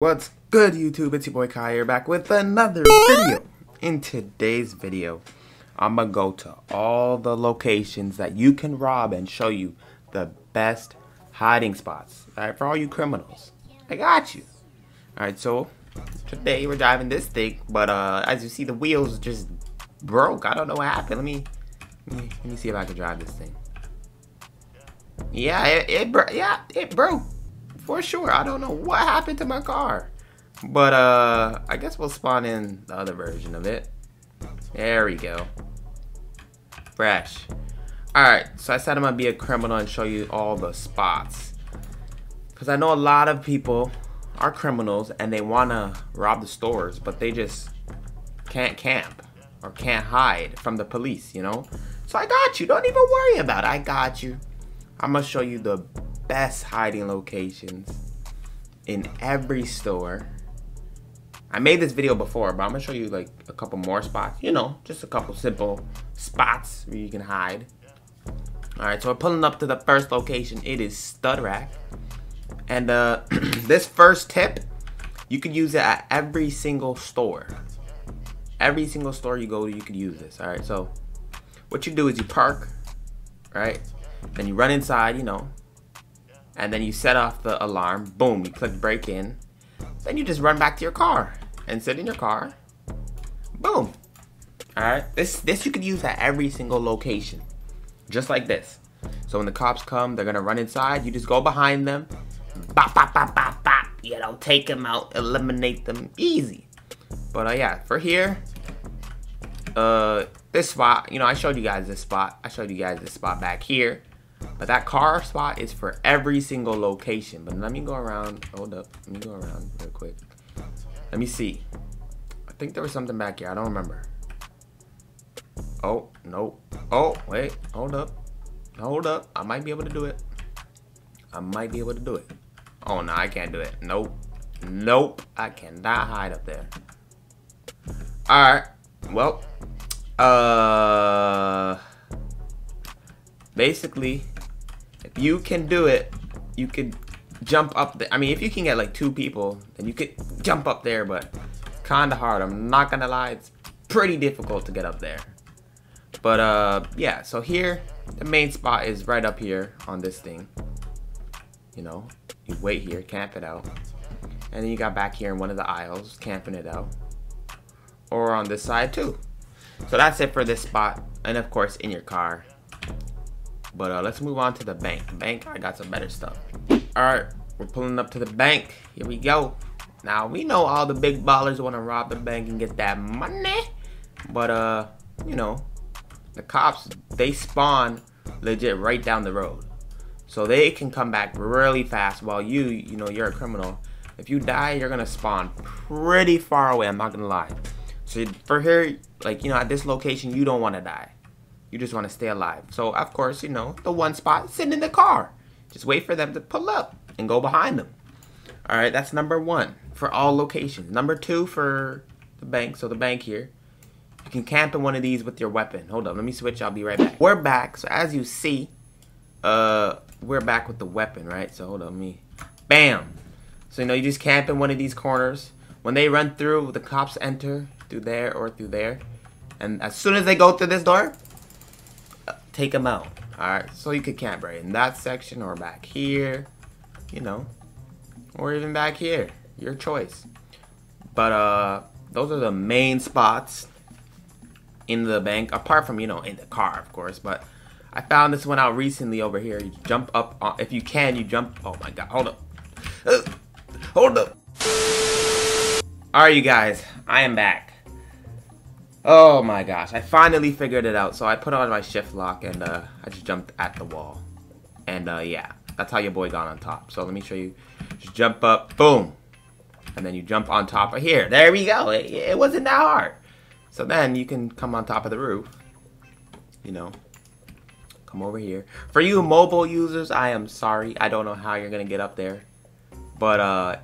What's good, YouTube? It's your boy Kai here, back with another video. In today's video, I'ma go to all the locations that you can rob and show you the best hiding spots. Alright, for all you criminals. I got you. Alright, so today we're driving this thing, but as you see, the wheels just broke. I don't know what happened. Let me see if I can drive this thing. Yeah, it broke. For sure, I don't know what happened to my car, but I guess we'll spawn in the other version of it. There we go. Fresh. All right, so I said I'm gonna be a criminal and show you all the spots, because I know a lot of people are criminals and they wanna rob the stores, but they just can't camp or can't hide from the police, you know. So I got you. Don't even worry about it. I got you. I'm gonna show you the best hiding locations in every store. I made this video before, but I'm gonna show you like a couple more spots, you know, just a couple simple spots where you can hide. All right, so we're pulling up to the first location. It is Stud Rack, and this first tip, you can use it at every single store. Every single store you go to, you could use this. All right, so what you do is you park, right? Then you run inside, you know, and then you set off the alarm. Boom, you click break in. Then you just run back to your car and sit in your car. Boom. All right, this you could use at every single location, just like this. So when the cops come, they're gonna run inside. You just go behind them, bop, bop, bop, bop, bop. You know, take them out, eliminate them, easy. But yeah, for here, this spot, you know, I showed you guys this spot. I showed you guys this spot back here. But that car spot is for every single location. But let me go around. Hold up. Let me go around real quick. Let me see. I think there was something back here. I don't remember. Oh, no. Oh, wait. Hold up. Hold up. I might be able to do it. I might be able to do it. Oh, no. I can't do it. Nope. Nope. I cannot hide up there. All right. Well. Basically, if you can do it, you could jump up there. I mean, if you can get like two people, then you could jump up there, but kind of hard. I'm not going to lie. It's pretty difficult to get up there. But yeah, so here, the main spot is right up here on this thing. You know, you wait here, camp it out. And then you got back here in one of the aisles, camping it out. Or on this side too. So that's it for this spot. And of course, in your car. But let's move on to the bank. Bank, I got some better stuff. All right, we're pulling up to the bank. Here we go. Now, we know all the big ballers want to rob the bank and get that money. But, you know, the cops, they spawn legit right down the road. So they can come back really fast while you know, you're a criminal. If you die, you're going to spawn pretty far away. I'm not going to lie. So for here, like, you know, at this location, you don't want to die. You just want to stay alive. So, of course, you know, the one spot, sit in the car. Just wait for them to pull up and go behind them. All right, that's number one for all locations. Number two for the bank. So the bank here, you can camp in one of these with your weapon. Hold up, let me switch. I'll be right back. We're back. So as you see, we're back with the weapon, right? So hold on me. Bam. So, you know, you just camp in one of these corners. When they run through, the cops enter through there or through there. And as soon as they go through this door, take them out. All right, so you could camp right in that section or back here, you know, or even back here, your choice. But those are the main spots in the bank, apart from, you know, in the car, of course. But I found this one out recently over here. You jump up on, if you can, you jump. Oh my God, hold up. Hold up. All right, you guys, I am back. Oh my gosh, I finally figured it out. So I put on my shift lock and I just jumped at the wall. And yeah, that's how your boy got on top. So let me show you. Just jump up, boom. And then you jump on top of here. There we go, it wasn't that hard. So then you can come on top of the roof. You know, come over here. For you mobile users, I am sorry. I don't know how you're gonna get up there. But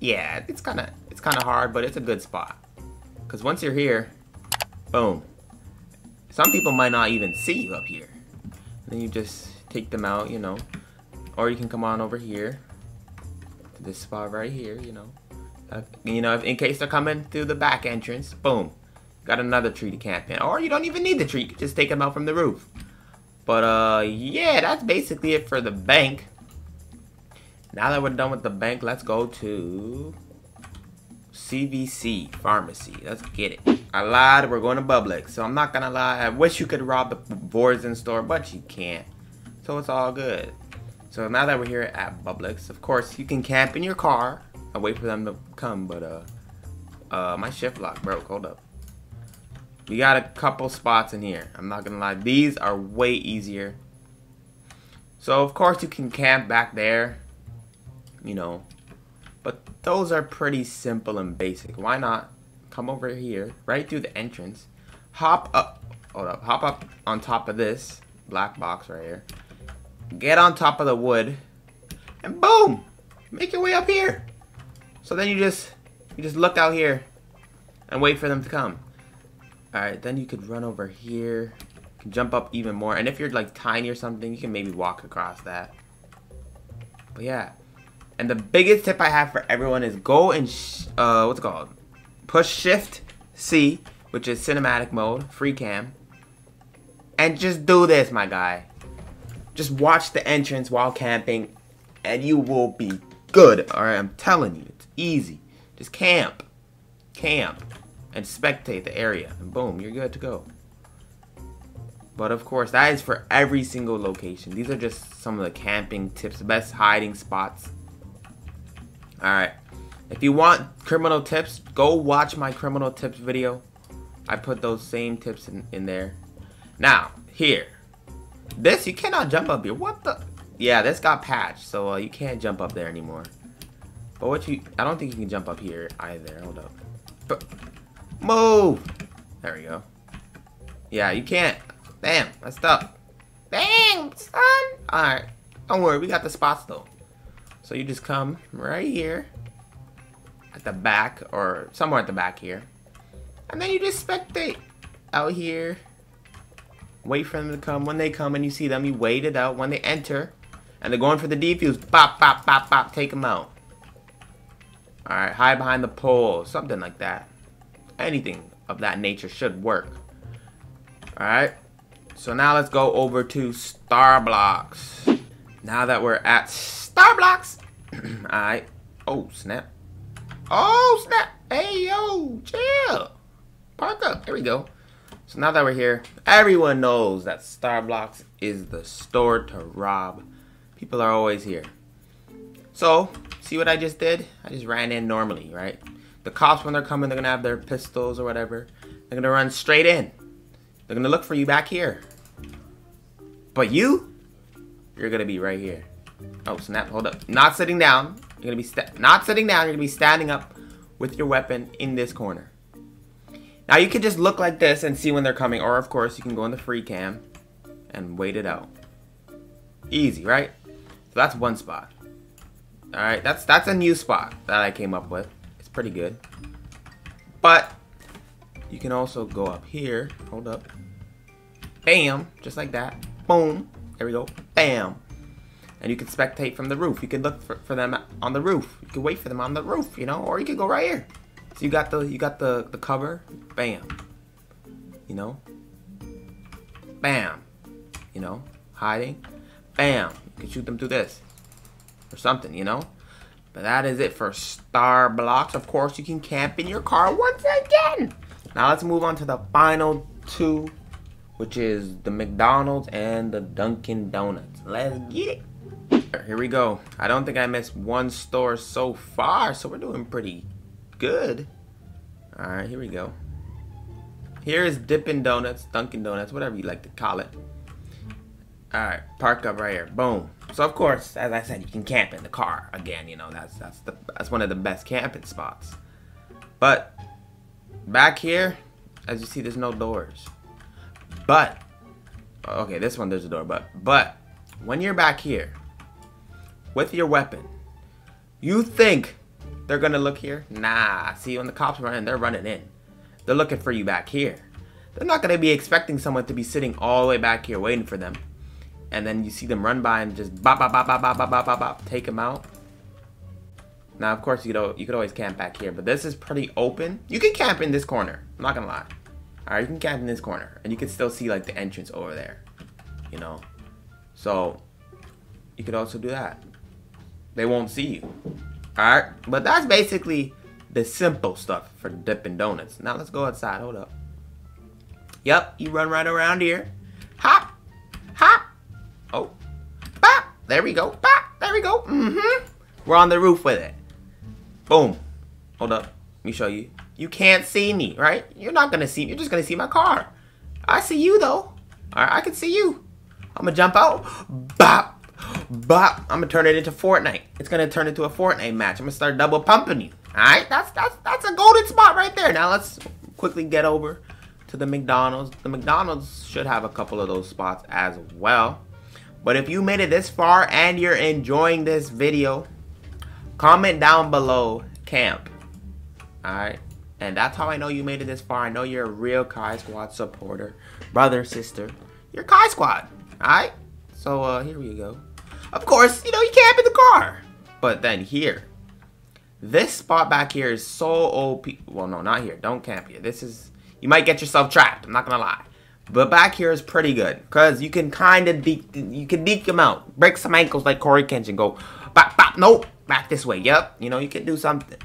yeah, it's kinda hard, but it's a good spot. 'Cause once you're here, boom. Some people might not even see you up here. Then you just take them out, you know. Or you can come on over here. To this spot right here, you know. you know, if, in case they're coming through the back entrance. Boom. Got another tree to camp in. Or you don't even need the tree. You can just take them out from the roof. But, yeah, that's basically it for the bank. Now that we're done with the bank, let's go to CVC, pharmacy. Let's get it. I lied. We're going to Publix. So I'm not going to lie. I wish you could rob the Borzen store, but you can't. So it's all good. So now that we're here at Publix, of course, you can camp in your car. I'll wait for them to come, but, my shift lock broke. Hold up. We got a couple spots in here. I'm not gonna lie, these are way easier. So of course you can camp back there, you know, but those are pretty simple and basic. Why not come over here, right through the entrance, hop up, hold up, hop up on top of this black box right here, get on top of the wood, and boom, make your way up here. So then you just look out here and wait for them to come. Alright, then you could run over here, you can jump up even more, and if you're like tiny or something, you can maybe walk across that. But yeah, and the biggest tip I have for everyone is go and, what's it called? Push Shift C, which is cinematic mode, free cam, and just do this, my guy. Just watch the entrance while camping, and you will be good. Alright, I'm telling you, it's easy. Just camp, and spectate the area, and boom, you're good to go. But of course, that is for every single location. These are just some of the camping tips, best hiding spots. Alright, if you want criminal tips, go watch my criminal tips video. I put those same tips in there. Now, here. This, you cannot jump up here. What the? Yeah, this got patched, so you can't jump up there anymore. But what you, I don't think you can jump up here either. Hold up. But, move! There we go. Yeah, you can't. Damn, that's tough. Dang, son! Alright, don't worry, we got the spots though. So you just come right here, at the back, or somewhere at the back here. And then you just spectate out here. Wait for them to come. When they come and you see them, you wait it out. When they enter, and they're going for the defuse, pop, pop, pop, pop, take them out. Alright, hide behind the pole, something like that. Anything of that nature should work. Alright, so now let's go over to Starblocks. Now that we're at Starblocks, alright. Oh, snap. Oh, snap. Hey, yo, chill. Park up. There we go. So now that we're here, everyone knows that Starblocks is the store to rob. People are always here. So, see what I just did? I just ran in normally, right? The cops, when they're coming, they're gonna have their pistols or whatever. They're gonna run straight in. They're gonna look for you back here. But you're gonna be right here. Oh, snap, hold up. Not sitting down. You're gonna be not sitting down. You're gonna be standing up with your weapon in this corner. Now you can just look like this and see when they're coming, or of course you can go in the free cam and wait it out. Easy, right? So that's one spot. All right, that's a new spot that I came up with. Pretty good, but you can also go up here, hold up, bam, just like that, boom, there we go, bam, and you can spectate from the roof. You can look for them on the roof. You can wait for them on the roof, you know, or you can go right here. So you got the cover, bam, you know, bam, you know, hiding, bam, you can shoot them through this or something, you know. But that is it for Starblocks. Of course, you can camp in your car once again. Now let's move on to the final two, which is the McDonald's and the Dunkin' Donuts. Let's get it. Here we go. I don't think I missed one store so far, so we're doing pretty good. All right, here we go. Here is Dippin' Donuts, Dunkin' Donuts, whatever you like to call it. All right, park up right here, boom. So of course, as I said, you can camp in the car again. You know, that's one of the best camping spots. But back here, as you see, there's no doors. But okay, this one there's a door. But when you're back here with your weapon, you think they're gonna look here? Nah. See, when the cops run in, they're running in. They're looking for you back here. They're not gonna be expecting someone to be sitting all the way back here waiting for them. And then you see them run by and just bop, bop, bop, bop, bop, bop, bop, bop, bop, take them out. Now, of course, you could always camp back here, but this is pretty open. You can camp in this corner. I'm not gonna lie. All right, you can camp in this corner, and you can still see, like, the entrance over there, you know? So, you could also do that. They won't see you. All right? But that's basically the simple stuff for Dippin' Donuts. Now, let's go outside. Hold up. Yep, you run right around here. Hop. Hop. Oh. Pop. There we go. Pop. There we go. Mm-hmm. We're on the roof with it. Boom. Hold up. Let me show you. You can't see me, right? You're not going to see me. You're just going to see my car. I see you, though. All right, I can see you. I'm going to jump out. Bop. Bop. I'm going to turn it into Fortnite. It's going to turn into a Fortnite match. I'm going to start double pumping you. All right? That's a golden spot right there. Now, let's quickly get over to the McDonald's. The McDonald's should have a couple of those spots as well. But if you made it this far and you're enjoying this video, comment down below, camp. All right? And that's how I know you made it this far. I know you're a real KaiSquad supporter. Brother, sister, you're KaiSquad. Alright? So, here we go. Of course, you know, you can't be the car. But then here. This spot back here is so OP. Well, no, not here. Don't camp here. This is... You might get yourself trapped. I'm not gonna lie. But back here is pretty good. Because you can kind of deke... You can deke them out. Break some ankles like Corey Kenshin. Go, bop, bop. Nope. Back this way. Yep. You know, you can do something.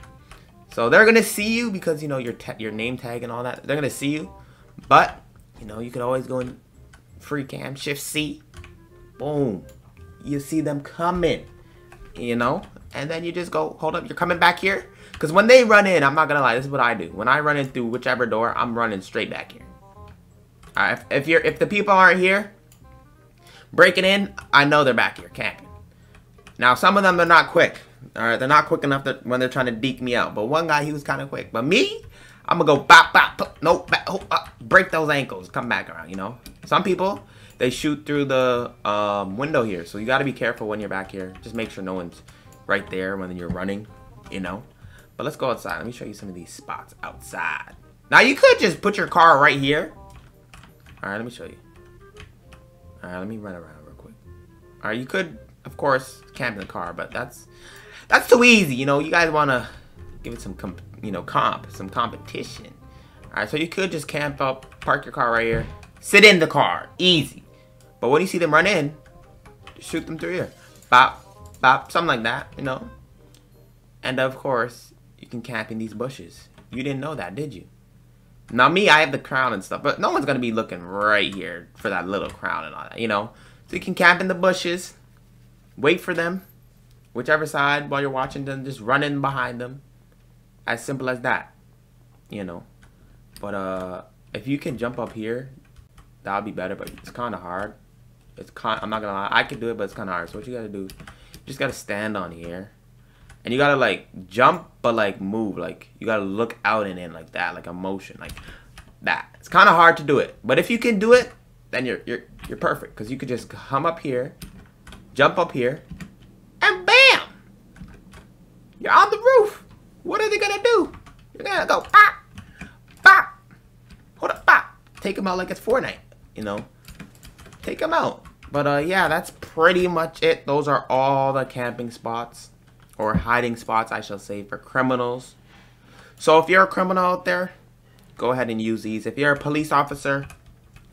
So they're going to see you because, you know, your name tag and all that. They're going to see you. But, you know, you can always go in free cam, shift C. Boom. You see them coming, you know. And then you just go, hold up, you're coming back here. Because when they run in, I'm not going to lie, this is what I do. When I run in through whichever door, I'm running straight back here. All right, if the people aren't here, breaking in, I know they're back here camping. Now, some of them, they're not quick. All right, they're not quick enough to, when they're trying to deke me out. But one guy, he was kind of quick. But me, I'm going to go bop, bop, bop. Nope, bop, oh, bop, break those ankles. Come back around, you know. Some people, they shoot through the window here. So you got to be careful when you're back here. Just make sure no one's right there when you're running, you know. But let's go outside. Let me show you some of these spots outside. Now, you could just put your car right here. All right, let me show you. All right, let me run around real quick. All right, you could, of course, camp in the car, but that's too easy, you know. You guys want to give it some, some competition. All right, so you could just camp up, park your car right here, sit in the car, easy. But when you see them run in, shoot them through here. Bop, bop, something like that, you know. And, of course, you can camp in these bushes. You didn't know that, did you? Now, me, I have the crown and stuff, but no one's going to be looking right here for that little crown and all that, you know. So you can camp in the bushes, wait for them. Whichever side, while you're watching them, just run in behind them. As simple as that, you know. But if you can jump up here, that would be better. But it's kind of hard. I'm not gonna lie, I can do it, but it's kind of hard. So what you gotta do, you just gotta stand on here, and you gotta like jump, but like move, like you gotta look out and in like that, like a motion, like that. It's kind of hard to do it, but if you can do it, then you're perfect, because you could just come up here, jump up here. You're on the roof. What are they gonna do? You're gonna go pop, pop, hold up, pop. Take them out like it's Fortnite, you know. Take them out. But yeah, that's pretty much it. Those are all the camping spots, or hiding spots, I shall say, for criminals. So if you're a criminal out there, go ahead and use these. If you're a police officer,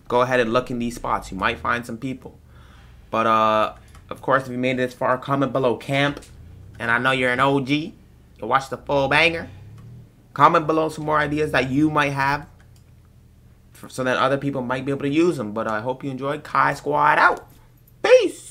go ahead and look in these spots. You might find some people. But of course, if you made it this far, comment below, camp. And I know you're an OG. You watch the full banger. Comment below some more ideas that you might have, so that other people might be able to use them. But I hope you enjoyed. KaiSquad out. Peace.